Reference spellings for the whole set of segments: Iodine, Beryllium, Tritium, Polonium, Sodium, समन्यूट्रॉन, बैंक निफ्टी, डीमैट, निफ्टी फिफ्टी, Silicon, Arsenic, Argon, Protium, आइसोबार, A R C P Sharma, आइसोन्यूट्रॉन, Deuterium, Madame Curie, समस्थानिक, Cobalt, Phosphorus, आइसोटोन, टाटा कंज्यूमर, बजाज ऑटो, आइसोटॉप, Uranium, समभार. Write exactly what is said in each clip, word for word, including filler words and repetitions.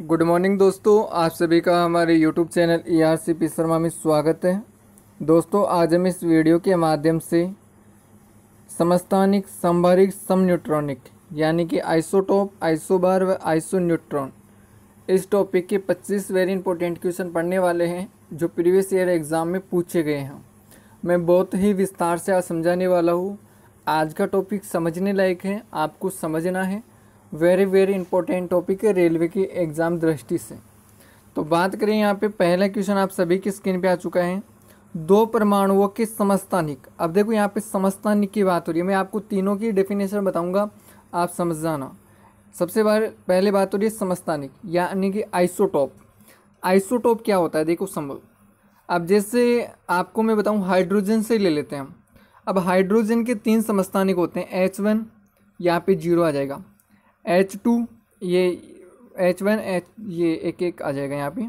Good morning दोस्तों, आप सभी का हमारे YouTube channel A R C P Sharma में स्वागत है। दोस्तों आज हम इस वीडियो के माध्यम से समस्थानिक, समभारिक, समन्यूट्रॉनिक यानी कि आइसोटॉप, आइसोबार व आइसोन्यूट्रॉन इस टॉपिक के पच्चीस वेरी इंपॉर्टेंट क्वेश्चन पढ़ने वाले हैं जो प्रीवियस ईयर एग्ज़ाम में पूछे गए हैं। मैं बहुत ही विस्तार से आज समझाने वाला हूँ। आज का टॉपिक समझने लायक है, आपको समझना है। वेरी वेरी इंपॉर्टेंट टॉपिक है रेलवे की एग्ज़ाम दृष्टि से। तो बात करें, यहाँ पे पहला क्वेश्चन आप सभी की स्क्रीन पे आ चुका है, दो परमाणुओं के समस्थानिक। अब देखो यहाँ पे समस्थानिक की बात हो रही है, मैं आपको तीनों की डेफिनेशन बताऊंगा, आप समझ जाना। सबसे बार पहले बात हो रही है समस्थानिक यानी कि आइसोटॉप। आइसोटॉप क्या होता है देखो संभव। अब जैसे आपको मैं बताऊँ, हाइड्रोजन से ले लेते हैं हम। अब हाइड्रोजन के तीन समस्थानिक होते हैं, एच वन यहाँ पर जीरो आ जाएगा, एच टू ये एच वन एच ये एक एक आ जाएगा, यहाँ पे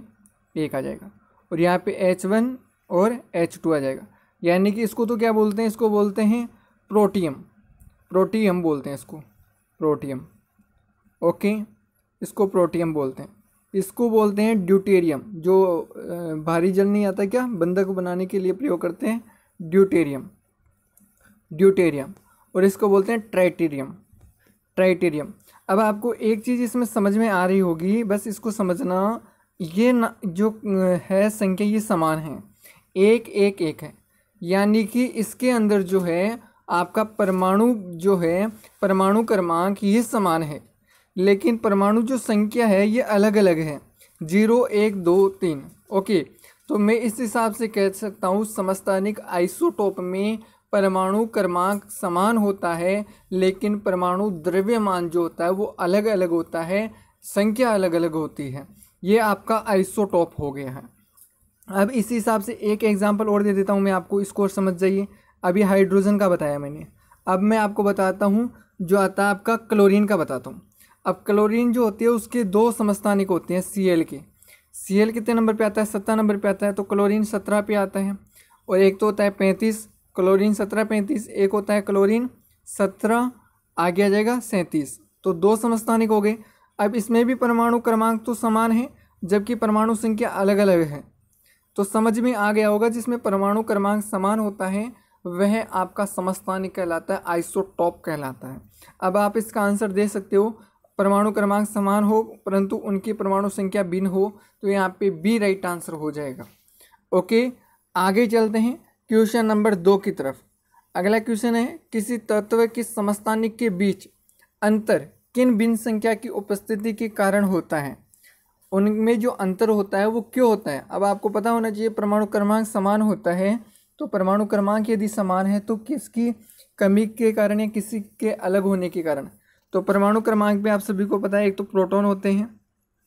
एक आ जाएगा, और यहाँ पे एच वन और एच टू आ जाएगा। यानी कि इसको तो क्या बोलते हैं, इसको बोलते हैं प्रोटियम, प्रोटियम बोलते हैं इसको, प्रोटियम। ओके, इसको प्रोटियम बोलते हैं। इसको बोलते हैं ड्यूटेरियम, जो भारी जल नहीं आता क्या, बंधक बनाने के लिए प्रयोग करते हैं, ड्यूटेरियम, ड्यूटेरियम। और इसको बोलते हैं ट्राइटेरियम, ट्राइटेरियम। अब आपको एक चीज़ इसमें समझ में आ रही होगी, बस इसको समझना, ये न, जो है संख्या ये समान है, एक एक एक है। यानी कि इसके अंदर जो है आपका परमाणु जो है, परमाणु क्रमांक ये समान है, लेकिन परमाणु जो संख्या है ये अलग अलग है, जीरो, एक, दो, तीन। ओके, तो मैं इस हिसाब से कह सकता हूँ समस्थानिक आइसोटोप में परमाणु क्रमांक समान होता है, लेकिन परमाणु द्रव्यमान जो होता है वो अलग अलग होता है, संख्या अलग अलग होती है। ये आपका आइसोटॉप हो गया है। अब इसी हिसाब से एक एग्जांपल और दे देता हूँ मैं आपको, इसको और समझ जाइए। अभी हाइड्रोजन का बताया मैंने, अब मैं आपको बताता हूँ जो आता है आपका क्लोरीन का, बताता हूँ। अब क्लोरीन जो होती है उसके दो समस्थानिक होते हैं, सी एल के। सी एल कितने नंबर पर आता है, सत्रह नंबर पर आता है, तो क्लोरीन सत्रह पर आता है। और एक तो होता है पैंतीस, क्लोरीन सत्रह पैंतीस, एक होता है क्लोरीन सत्रह, आगे आ जाएगा सैंतीस, तो दो समस्थानिक हो गए। अब इसमें भी परमाणु क्रमांक तो समान है, जबकि परमाणु संख्या अलग अलग है। तो समझ में आ गया होगा, जिसमें परमाणु क्रमांक समान होता है वह आपका समस्थानिक कहलाता है, आइसोटॉप कहलाता है। अब आप इसका आंसर दे सकते हो, परमाणु क्रमांक समान हो परंतु उनकी परमाणु संख्या भिन्न हो, तो यहाँ पे बी राइट आंसर हो जाएगा। ओके, आगे चलते हैं क्वेश्चन नंबर दो की तरफ। अगला क्वेश्चन है, किसी तत्व के समस्थानिक के बीच अंतर किन भिन्न संख्या की उपस्थिति के कारण होता है, उनमें जो अंतर होता है वो क्यों होता है। अब आपको पता होना चाहिए परमाणु क्रमांक समान होता है, तो परमाणु क्रमांक यदि समान है तो किसकी कमी के कारण या किसी के अलग होने के कारण। तो परमाणु क्रमांक में आप सभी को पता है, एक तो प्रोटॉन होते हैं,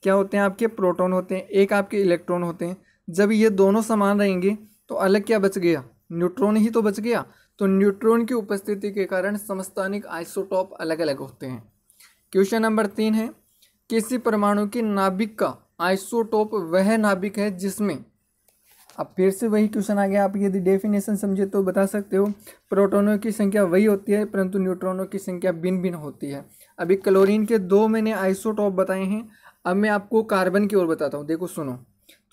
क्या होते हैं आपके, प्रोटॉन होते हैं, एक आपके इलेक्ट्रॉन होते हैं। जब ये दोनों समान रहेंगे तो अलग क्या बच गया, न्यूट्रॉन ही तो बच गया। तो न्यूट्रॉन की उपस्थिति के कारण समस्थानिक आइसोटॉप अलग अलग होते हैं। क्वेश्चन नंबर तीन है, किसी परमाणु की नाभिक का आइसोटॉप वह नाभिक है जिसमें, अब फिर से वही क्वेश्चन आ गया, आप यदि डेफिनेशन समझे तो बता सकते हो, प्रोटॉनों की संख्या वही होती है परंतु न्यूट्रॉनों की संख्या भिन्न भिन्न होती है। अभी क्लोरीन के दो मैंने आइसोटॉप बताए हैं, अब मैं आपको कार्बन की ओर बताता हूँ। देखो सुनो,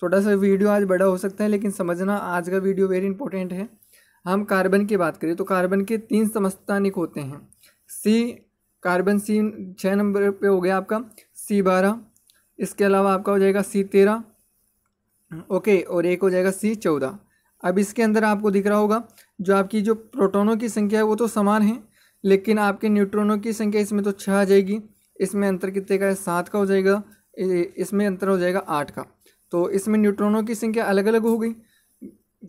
थोड़ा सा वीडियो आज बड़ा हो सकता है, लेकिन समझना आज का वीडियो वेरी इंपॉर्टेंट है। हम कार्बन की बात करें तो कार्बन के तीन समस्थानिक होते हैं, सी, कार्बन सी छः नंबर पे हो गया आपका, सी बारह, इसके अलावा आपका हो जाएगा सी तेरह, ओके, और एक हो जाएगा सी चौदह। अब इसके अंदर आपको दिख रहा होगा जो आपकी जो प्रोटॉनों की संख्या है वो तो समान है, लेकिन आपके न्यूट्रॉनों की संख्या इसमें तो छः आ जाएगी, इसमें अंतर कितने का है, सात का हो जाएगा, इसमें अंतर हो जाएगा आठ का, तो इसमें न्यूट्रॉनों की संख्या अलग अलग हो गई।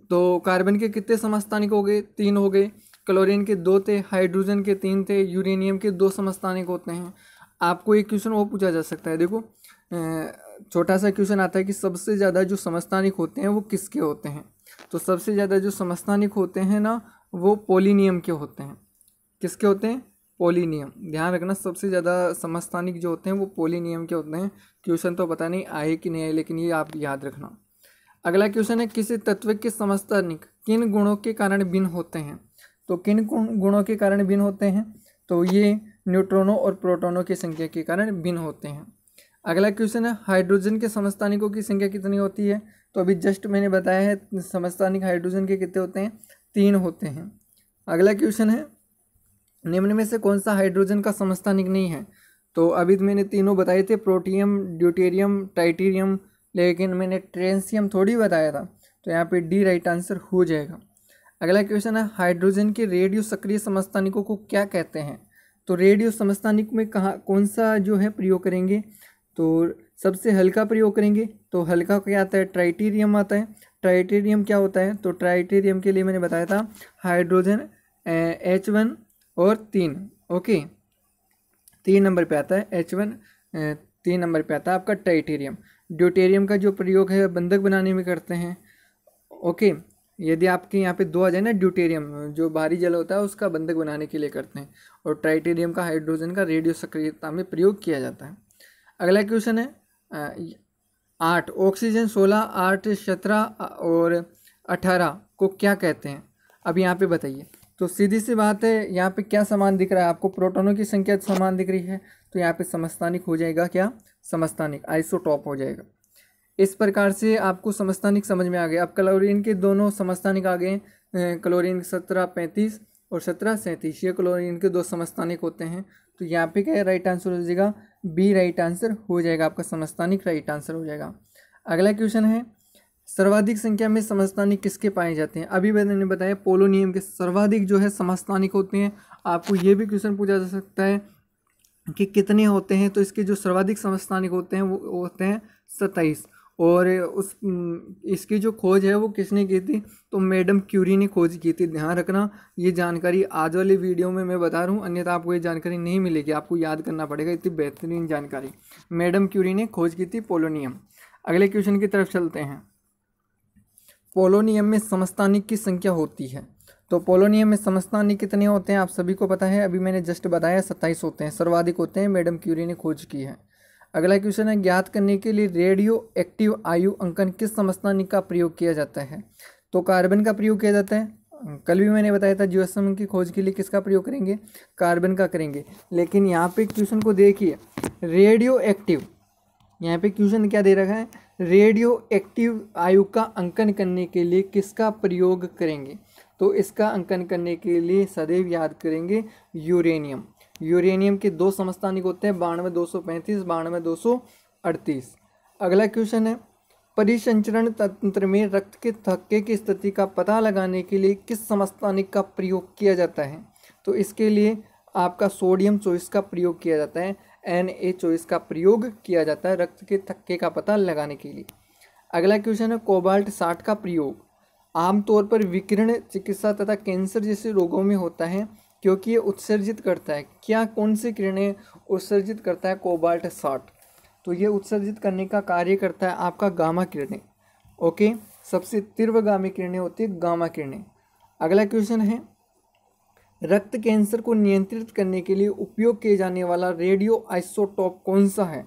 तो कार्बन के कितने समस्थानिक हो गए, तीन हो गए, क्लोरीन के दो थे, हाइड्रोजन के तीन थे, यूरेनियम के दो समस्थानिक होते हैं। आपको एक क्वेश्चन वो पूछा जा सकता है, देखो छोटा सा क्वेश्चन आता है कि सबसे ज़्यादा जो समस्थानिक होते हैं वो किसके होते हैं, तो सबसे ज़्यादा जो समस्थानिक होते हैं ना वो पोलिनियम के होते हैं। किसके होते हैं, पोलिनियम, ध्यान रखना, सबसे ज़्यादा समस्थानिक जो होते हैं वो पोलिनियम के होते हैं। क्वेश्चन तो पता नहीं आए कि नहीं आए, लेकिन ये आप याद रखना। अगला क्वेश्चन है, किसी तत्व के समस्थानिक किन गुणों के कारण भिन्न होते हैं, तो किन गुणों के कारण भिन्न होते हैं, तो ये न्यूट्रॉनों और प्रोटॉनों की संख्या के कारण भिन्न होते हैं। अगला क्वेश्चन है हाइड्रोजन के समस्थानिकों की संख्या कितनी होती है। तो अभी जस्ट मैंने बताया है समस्थानिक हाइड्रोजन के कितने होते हैं, तीन होते हैं। अगला क्वेश्चन है निम्न में से कौन सा हाइड्रोजन का समस्थानिक नहीं है। तो अभी मैंने तीनों बताए थे, प्रोटियम, ड्यूटेरियम, ट्राइटेरियम, लेकिन मैंने ट्रेंसियम थोड़ी बताया था, तो यहाँ पे डी राइट आंसर हो जाएगा। अगला क्वेश्चन है हाइड्रोजन के रेडियो सक्रिय समस्थानिकों को क्या कहते हैं। तो रेडियो समस्थानिक में कहाँ कौन सा जो है प्रयोग करेंगे, तो सबसे हल्का प्रयोग करेंगे। तो हल्का क्या आता है, ट्राइटेरियम आता है। ट्राइटेरियम क्या होता है, तो ट्राइटेरियम के लिए मैंने बताया था हाइड्रोजन एच वन और तीन, ओके, तीन नंबर पे आता है एच वन, तीन नंबर पे आता है आपका ट्राइटेरियम। ड्यूटेरियम का जो प्रयोग है बंधक बनाने में करते हैं, ओके, यदि आपके यहाँ पे दो आ जाए ना, ड्यूटेरियम जो भारी जल होता है उसका बंधक बनाने के लिए करते हैं, और ट्राइटेरियम का हाइड्रोजन का रेडियो सक्रियता में प्रयोग किया जाता है। अगला क्वेश्चन है आठ, ऑक्सीजन सोलह, आठ, सत्रह और अठारह को क्या कहते हैं। अब यहाँ पे बताइए, तो सीधी सी बात है, यहाँ पे क्या समान दिख रहा है आपको, प्रोटॉनों की संख्या समान दिख रही है, तो यहाँ पे समस्थानिक हो जाएगा क्या, समस्थानिक आइसोटॉप हो जाएगा। इस प्रकार से आपको समस्थानिक समझ में आ गए। अब क्लोरीन के दोनों समस्थानिक आ गए, क्लोरीन सत्रह पैंतीस और सत्रह सैंतीस, ये क्लोरीन के दो समस्थानिक होते हैं। तो यहाँ पे क्या राइट आंसर हो जाएगा, बी राइट आंसर हो जाएगा, आपका समस्थानिक राइट आंसर हो जाएगा। अगला क्वेश्चन है सर्वाधिक संख्या में समस्थानिक किसके पाए जाते हैं। अभी मैंने बताया पोलोनियम के सर्वाधिक जो है समस्थानिक होते हैं। आपको ये भी क्वेश्चन पूछा जा सकता है कि कितने होते हैं, तो इसके जो सर्वाधिक समस्थानिक होते हैं वो होते हैं सत्ताईस, और उस इसकी जो खोज है वो किसने की थी, तो मैडम क्यूरी ने खोज की थी। ध्यान रखना, ये जानकारी आज वाली वीडियो में मैं बता रहा हूँ, अन्यथा आपको ये जानकारी नहीं मिलेगी, आपको याद करना पड़ेगा, इतनी बेहतरीन जानकारी मैडम क्यूरी ने खोज की थी पोलोनियम। अगले क्वेश्चन की तरफ चलते हैं, पोलोनियम में समस्थानिक की संख्या होती है। तो पोलोनियम में समस्थानिक कितने होते हैं आप सभी को पता है, अभी मैंने जस्ट बताया सत्ताईस होते हैं, सर्वाधिक होते हैं, मैडम क्यूरी ने खोज की है। अगला क्वेश्चन है ज्ञात करने के लिए रेडियो एक्टिव आयु अंकन किस समस्थानिक का प्रयोग किया जाता है। तो कार्बन का प्रयोग किया जाता है, कल भी मैंने बताया था जीवाश्म की खोज के लिए किसका प्रयोग करेंगे, कार्बन का करेंगे। लेकिन यहाँ पे क्वेश्चन को देखिए, रेडियो एक्टिव, यहाँ पे क्वेश्चन क्या दे रखा है, रेडियो एक्टिव आयु का अंकन करने के लिए किसका प्रयोग करेंगे। तो इसका अंकन करने के लिए सदैव याद करेंगे यूरेनियम। यूरेनियम के दो समस्थानिक होते हैं, बानवे दो सौ पैंतीस, बानवे दो सौ अड़तीस। अगला क्वेश्चन है परिसंचरण तंत्र में रक्त के थक्के की स्थिति का पता लगाने के लिए किस समस्थानिक का प्रयोग किया जाता है। तो इसके लिए आपका सोडियम चॉइस का प्रयोग किया जाता है, एन ए चॉइस का प्रयोग किया जाता है रक्त के थक्के का पता लगाने के लिए। अगला क्वेश्चन है कोबाल्ट साठ का प्रयोग आमतौर पर विकिरण चिकित्सा तथा कैंसर जैसे रोगों में होता है, क्योंकि ये उत्सर्जित करता है क्या, कौन सी किरणें उत्सर्जित करता है कोबाल्ट साठ। तो ये उत्सर्जित करने का कार्य करता है आपका गामा किरणें, ओके, सबसे तीव्रगामी किरणें होती है गामा किरणें। अगला क्वेश्चन है रक्त कैंसर को नियंत्रित करने के लिए उपयोग किया जाने वाला रेडियो आइसोटॉप कौन सा है।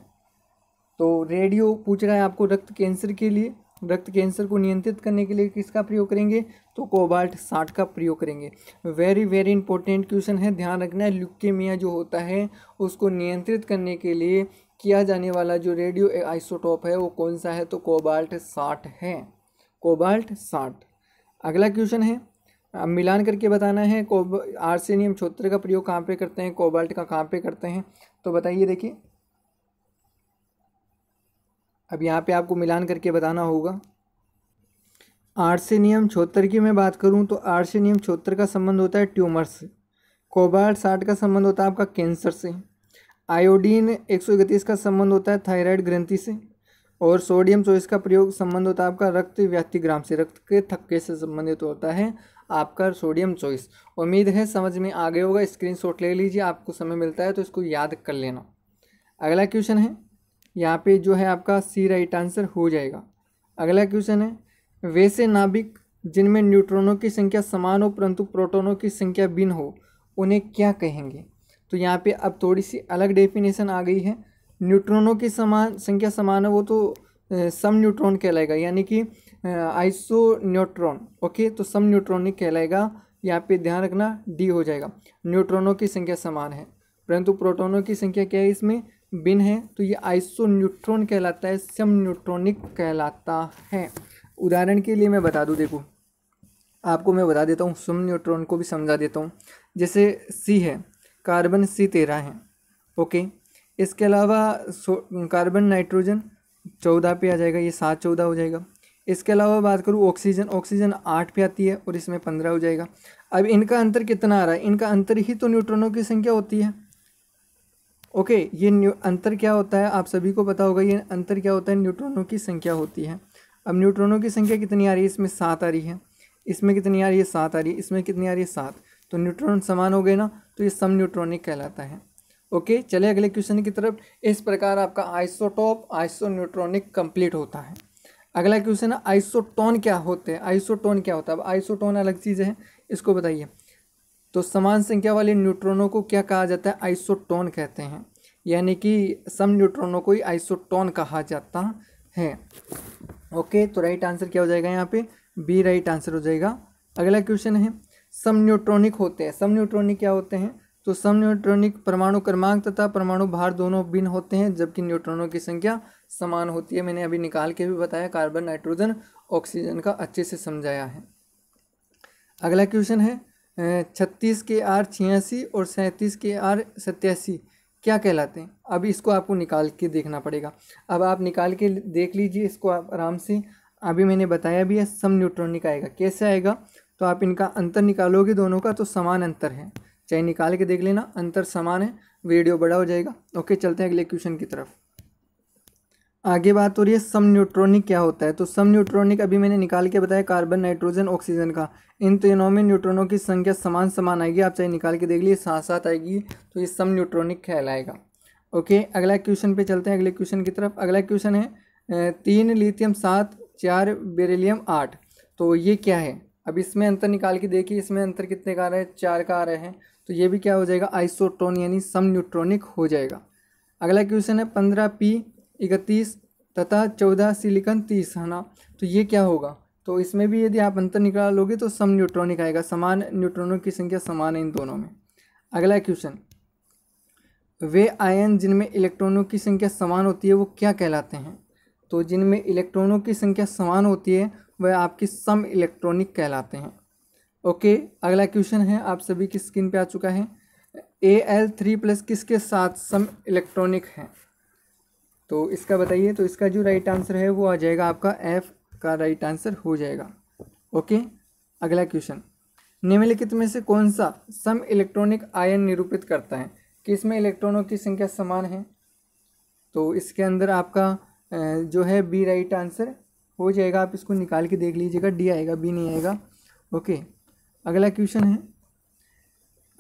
तो रेडियो पूछ रहा है आपको रक्त कैंसर के लिए, रक्त कैंसर को नियंत्रित करने के लिए किसका प्रयोग करेंगे, तो कोबाल्ट साठ का प्रयोग करेंगे। वेरी वेरी इंपॉर्टेंट क्वेश्चन है, ध्यान रखना है, ल्यूकेमिया जो होता है उसको नियंत्रित करने के लिए किया जाने वाला जो रेडियो आइसोटॉप है वो कौन सा है, तो कोबाल्ट साठ है, कोबाल्ट साठ। अगला क्वेश्चन है, अब मिलान करके बताना है, कोब आर्सेनियम छहोत्तर का प्रयोग कहाँ पे करते हैं, कोबाल्ट का कहाँ पे करते हैं। तो बताइए, देखिए अब यहाँ पे आपको मिलान करके बताना होगा। आर्सेनियम छहोत्तर की मैं बात करूँ तो आर्सेनियम छहोत्तर का संबंध होता है ट्यूमर से, कोबाल्ट साठ का संबंध होता है आपका कैंसर से, आयोडीन एक सौ इकतीस का संबंध होता है थायराइड ग्रंथि से, और सोडियम चौबीस का प्रयोग संबंध होता है आपका रक्त व्यतिग्राम से, रक्त के थक्के से संबंधित होता है आपका सोडियम चॉइस। उम्मीद है समझ में आ गया होगा, स्क्रीनशॉट ले लीजिए, आपको समय मिलता है तो इसको याद कर लेना। अगला क्वेश्चन है, यहाँ पे जो है आपका सी राइट आंसर हो जाएगा। अगला क्वेश्चन है वैसे नाभिक जिनमें न्यूट्रॉनों की संख्या समान हो परंतु प्रोटोनों की संख्या भिन्न हो उन्हें क्या कहेंगे। तो यहाँ पे अब थोड़ी सी अलग डेफिनेशन आ गई है, न्यूट्रॉनों की समान संख्या समान है वो तो सम न्यूट्रॉन कहलाएगा, यानी कि आइसो न्यूट्रॉन, ओके, तो सम न्यूट्रॉन ही कहलाएगा, यहाँ पे ध्यान रखना डी हो जाएगा, न्यूट्रॉनों की संख्या समान है, परंतु प्रोटॉनों की संख्या क्या है इसमें, बिन है तो ये आइसो न्यूट्रॉन कहलाता है, सम न्यूट्रॉनिक कहलाता है। उदाहरण के लिए मैं बता दूं, देखो आपको मैं बता देता हूँ, सम न्यूट्रॉन को भी समझा देता हूँ। जैसे सी है, कार्बन सी तेरह है, ओके। इसके अलावा कार्बन नाइट्रोजन चौदह पे आ जाएगा, ये सात चौदह हो जाएगा। इसके अलावा बात करूँ ऑक्सीजन, ऑक्सीजन आठ पे आती है और इसमें पंद्रह हो जाएगा। अब इनका अंतर कितना आ रहा है, इनका अंतर ही तो न्यूट्रॉनों की संख्या होती है, ओके। ये अंतर क्या होता है आप सभी को पता होगा, ये अंतर क्या होता है, न्यूट्रॉनों की संख्या होती है। अब न्यूट्रॉनों की संख्या कितनी आ रही है, इसमें सात आ रही है, इसमें कितनी आ रही है, सात आ रही है, इसमें कितनी आ रही है, सात। तो न्यूट्रॉन समान हो गए ना, तो ये सम न्यूट्रॉनिक कहलाता है, ओके। चले अगले क्वेश्चन की तरफ। इस प्रकार आपका आइसोटॉप आइसो न्यूट्रॉनिक कंप्लीट होता है। अगला क्वेश्चन है आइसोटोन क्या होते हैं, आइसोटोन क्या होता है। अब आइसोटोन अलग चीज़ है, इसको बताइए। तो समान संख्या वाले न्यूट्रॉनों को क्या कहा जाता है, आइसोटोन कहते हैं, यानी कि सम न्यूट्रॉनों को ही आइसोटोन कहा जाता है, ओके। तो राइट आंसर क्या हो जाएगा यहाँ पे, बी राइट आंसर हो जाएगा। अगला क्वेश्चन है सम न्यूट्रॉनिक होते हैं, सम न्यूट्रॉनिक क्या होते हैं। तो सम न्यूट्रॉनिक परमाणु क्रमांक तथा परमाणु भार दोनों भिन्न होते हैं, जबकि न्यूट्रॉनों की संख्या समान होती है। मैंने अभी निकाल के भी बताया, कार्बन नाइट्रोजन ऑक्सीजन का अच्छे से समझाया है। अगला क्वेश्चन है छत्तीस के आर छियासी और सैंतीस के आर सत्तासी क्या कहलाते हैं। अब इसको आपको निकाल के देखना पड़ेगा। अब आप निकाल के देख लीजिए इसको आप आराम से। अभी मैंने बताया भी है सम न्यूट्रॉनिक आएगा, कैसे आएगा। तो आप इनका अंतर निकालोगे दोनों का, तो समान अंतर है, चाहे निकाल के देख लेना, अंतर समान है। वीडियो बड़ा हो जाएगा, ओके। चलते हैं अगले क्वेश्चन की तरफ। आगे बात हो रही है सम न्यूट्रॉनिक क्या होता है। तो सम न्यूट्रॉनिक अभी मैंने निकाल के बताया, कार्बन नाइट्रोजन ऑक्सीजन का, इन तीनों में न्यूट्रॉनों की संख्या समान समान आएगी, आप चाहे निकाल के देख लिए, साथ साथ आएगी, तो ये सम न्यूट्रॉनिक कहलाएगा, ओके। अगला क्वेश्चन पे चलते हैं, अगले क्वेश्चन की तरफ। अगला क्वेश्चन है तीन लिथियम सात, चार बेरिलियम आठ, तो ये क्या है। अब इसमें अंतर निकाल के देखिए, इसमें अंतर कितने का आ रहा है, चार का आ रहा है, तो ये भी क्या हो जाएगा, आइसोटोन यानी सम न्यूट्रॉनिक हो जाएगा। अगला क्वेश्चन है पंद्रह पी इकतीस तथा चौदह सिलिकन तीस, है ना, तो ये क्या होगा। तो इसमें भी यदि आप अंतर निकालोगे तो सम न्यूट्रॉनिक आएगा, समान न्यूट्रॉनों की संख्या समान है इन दोनों में। अगला क्वेश्चन, वे आयन जिनमें इलेक्ट्रॉनों की संख्या समान होती है वो क्या कहलाते हैं। तो जिनमें इलेक्ट्रॉनों की संख्या समान होती है वह आपकी सम इलेक्ट्रॉनिक कहलाते हैं, ओके। अगला क्वेश्चन है आप सभी की स्क्रीन पर आ चुका है, ए एल थ्री प्लस किसके साथ सम इलेक्ट्रॉनिक है, तो इसका बताइए। तो इसका जो राइट आंसर है वो आ जाएगा आपका एफ का राइट आंसर हो जाएगा, ओके। अगला क्वेश्चन, निम्नलिखित में से कौन सा सम इलेक्ट्रॉनिक आयन निरूपित करता है कि इसमें इलेक्ट्रॉनों की संख्या समान है। तो इसके अंदर आपका जो है बी राइट आंसर हो जाएगा, आप इसको निकाल के देख लीजिएगा, डी आएगा, बी नहीं आएगा, ओके। अगला क्वेश्चन है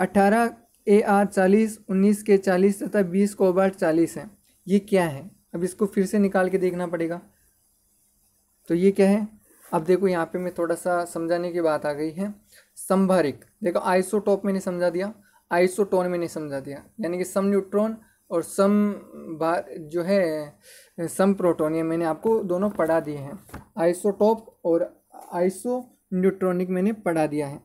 अट्ठारह ए आर चालीस, उन्नीस के चालीस तथा बीस कोबाल्ट चालीस है, ये क्या है। अब इसको फिर से निकाल के देखना पड़ेगा, तो ये क्या है। अब देखो यहाँ पे मैं थोड़ा सा समझाने की बात आ गई है, संभारिक। देखो आइसोटॉप मैंने समझा दिया, आइसोटोन मैंने समझा दिया, यानी कि सम न्यूट्रॉन और सम भार जो है सम प्रोटोन, ये मैंने आपको दोनों पढ़ा दिए हैं। आइसोटॉप और आइसो न्यूट्रॉनिक मैंने पढ़ा दिया है।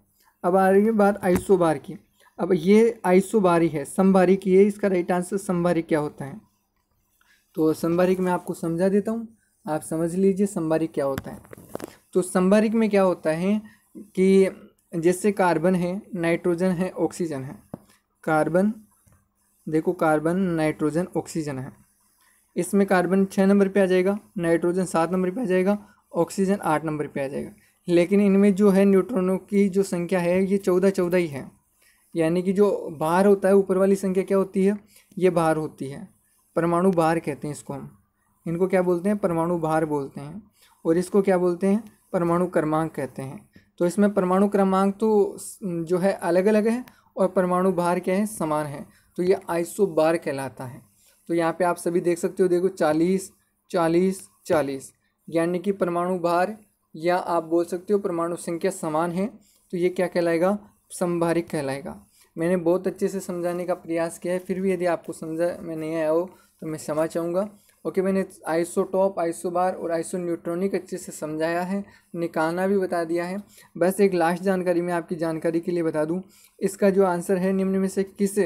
अब आ रही है बात आइसो भार की। अब ये आइसो भार ही है, संभारिक ये, इसका राइट आंसर संभारिक क्या होता है। तो संभारिक मैं आपको समझा देता हूँ, आप समझ लीजिए संभारिक क्या होता है। तो संभारिक में क्या होता है कि जैसे कार्बन है, नाइट्रोजन है, ऑक्सीजन है। कार्बन देखो, कार्बन नाइट्रोजन ऑक्सीजन है, इसमें कार्बन छः नंबर पे आ जाएगा, नाइट्रोजन सात नंबर पे आ जाएगा, ऑक्सीजन आठ नंबर पे आ जाएगा। लेकिन इनमें जो है न्यूट्रॉनों की जो संख्या है ये चौदह चौदह ही है, यानी कि जो भार होता है ऊपर वाली संख्या क्या होती है, ये भार होती है, परमाणु भार कहते हैं इसको हम। इनको क्या बोलते हैं, परमाणु भार बोलते हैं, और इसको क्या बोलते हैं, परमाणु क्रमांक कहते हैं। तो इसमें परमाणु क्रमांक तो जो है अलग अलग है और परमाणु भार क्या है, समान है, तो ये आइसो भार कहलाता है। तो यहाँ पे आप सभी देख सकते हो, देखो चालीस चालीस चालीस, यानी कि परमाणु भार या आप बोल सकते हो परमाणु संख्या समान है, तो ये क्या कहलाएगा, संभारिक कहलाएगा। मैंने बहुत अच्छे से समझाने का प्रयास किया है, फिर भी यदि आपको समझ में नहीं आया हो तो मैं क्षमा चाहूँगा, ओके। मैंने आइसोटॉप, आइसोबार और आइसो न्यूट्रॉनिक अच्छे से समझाया है, निकालना भी बता दिया है। बस एक लास्ट जानकारी मैं आपकी जानकारी के लिए बता दूं, इसका जो आंसर है, निम्न में से किस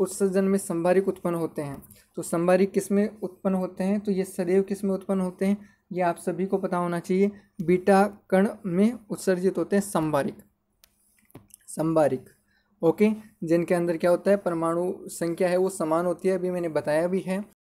उत्सर्जन में संभारिक उत्पन्न होते हैं। तो संभारी किस में उत्पन्न होते हैं, तो ये सदैव किस में उत्पन्न होते हैं, ये आप सभी को पता होना चाहिए, बीटा कण में उत्सर्जित होते हैं संभारिक, संभारिक ओके, जिनके अंदर क्या होता है, परमाणु संख्या है वो समान होती है, अभी मैंने बताया भी है।